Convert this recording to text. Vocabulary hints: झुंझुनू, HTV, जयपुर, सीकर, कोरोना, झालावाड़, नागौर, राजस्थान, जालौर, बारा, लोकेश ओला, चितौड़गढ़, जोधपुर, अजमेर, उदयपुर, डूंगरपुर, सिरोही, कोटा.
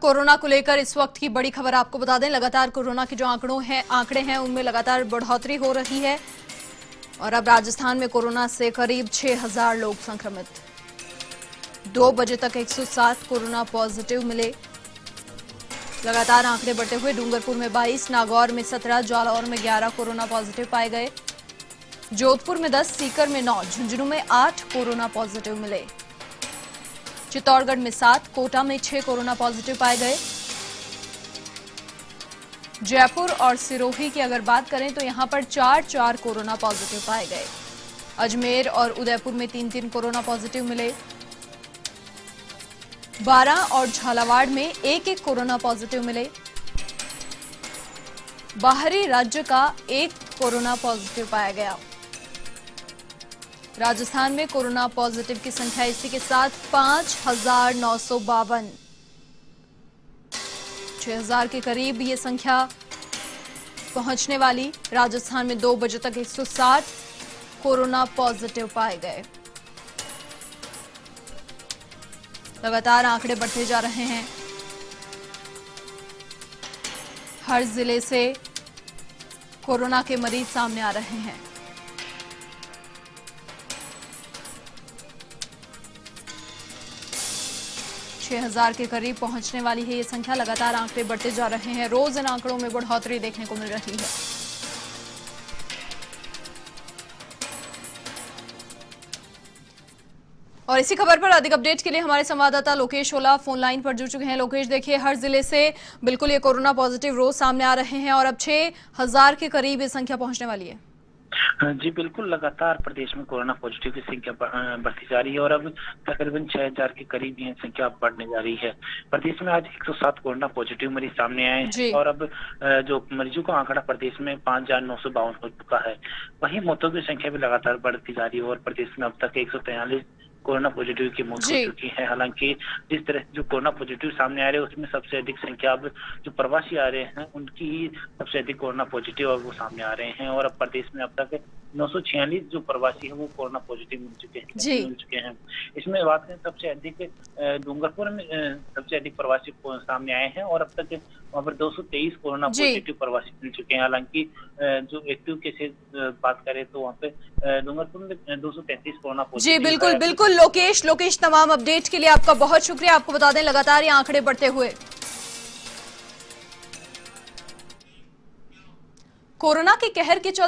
कोरोना को लेकर इस वक्त की बड़ी खबर आपको बता दें, लगातार कोरोना के जो आंकड़े हैं उनमें लगातार बढ़ोतरी हो रही है और अब राजस्थान में कोरोना से करीब 6000 लोग संक्रमित। 2 बजे तक 107 कोरोना पॉजिटिव मिले। लगातार आंकड़े बढ़ते हुए डूंगरपुर में 22, नागौर में 17, जालौर में 11 कोरोना पॉजिटिव पाए गए। जोधपुर में 10, सीकर में 9, झुंझुनू में 8 कोरोना पॉजिटिव मिले। चितौड़गढ़ में 7, कोटा में 6 कोरोना पॉजिटिव पाए गए। जयपुर और सिरोही की अगर बात करें तो यहां पर 4-4 कोरोना पॉजिटिव पाए गए। अजमेर और उदयपुर में 3-3 कोरोना पॉजिटिव मिले। बारा और झालावाड़ में 1-1 कोरोना पॉजिटिव मिले। बाहरी राज्य का 1 कोरोना पॉजिटिव पाया गया। राजस्थान में कोरोना पॉजिटिव की संख्या इसी के साथ 5952, 6000 के करीब ये संख्या पहुंचने वाली। राजस्थान में 2 बजे तक 160 कोरोना पॉजिटिव पाए गए। लगातार आंकड़े बढ़ते जा रहे हैं। हर जिले से कोरोना के मरीज सामने आ रहे हैं। छह 6000 के करीब पहुंचने वाली है ये संख्या। लगातार आंकड़े बढ़ते जा रहे हैं, रोज इन आंकड़ों में बढ़ोतरी देखने को मिल रही है। और इसी खबर पर अधिक अपडेट के लिए हमारे संवाददाता लोकेश ओला फोन लाइन पर जुड़ चुके हैं। लोकेश, देखिए हर जिले से बिल्कुल ये कोरोना पॉजिटिव रोज सामने आ रहे हैं और अब 6000 के करीब ये संख्या पहुंचने वाली है। जी बिल्कुल, लगातार प्रदेश में कोरोना पॉजिटिव की संख्या बढ़ती जा रही है और अब तकरीबन 6000 के करीब ये संख्या बढ़ने जा रही है। प्रदेश में आज 107 कोरोना पॉजिटिव मरीज सामने आए हैं और अब जो मरीजों का आंकड़ा प्रदेश में 5952 हो चुका है। वहीं मौतों की संख्या भी लगातार बढ़ती जा रही है और प्रदेश में अब तक 143 कोरोना पॉजिटिव की मौत हो चुकी है। हालांकि जिस तरह जो कोरोना पॉजिटिव सामने आ रहे हैं उसमें सबसे अधिक संख्या अब जो प्रवासी आ रहे हैं उनकी ही सबसे अधिक कोरोना पॉजिटिव अब वो सामने आ रहे हैं और अब प्रदेश में अब तक 946 जो प्रवासी है वो कोरोना पॉजिटिव मिल चुके हैं। इसमें बात करें सबसे अधिक डूंगरपुर में सबसे अधिक प्रवासी सामने आए हैं और अब तक वहाँ पर 223 कोरोना पॉजिटिव प्रवासी मिल चुके हैं। हालांकि जो एक्टिव केसेज बात करें तो वहाँ पे डूंगरपुर में 233 कोरोना पॉजिटिव। जी बिल्कुल लोकेश, तमाम अपडेट के लिए आपका बहुत शुक्रिया। आपको बता दें लगातार ये आंकड़े बढ़ते हुए कोरोना के कहर के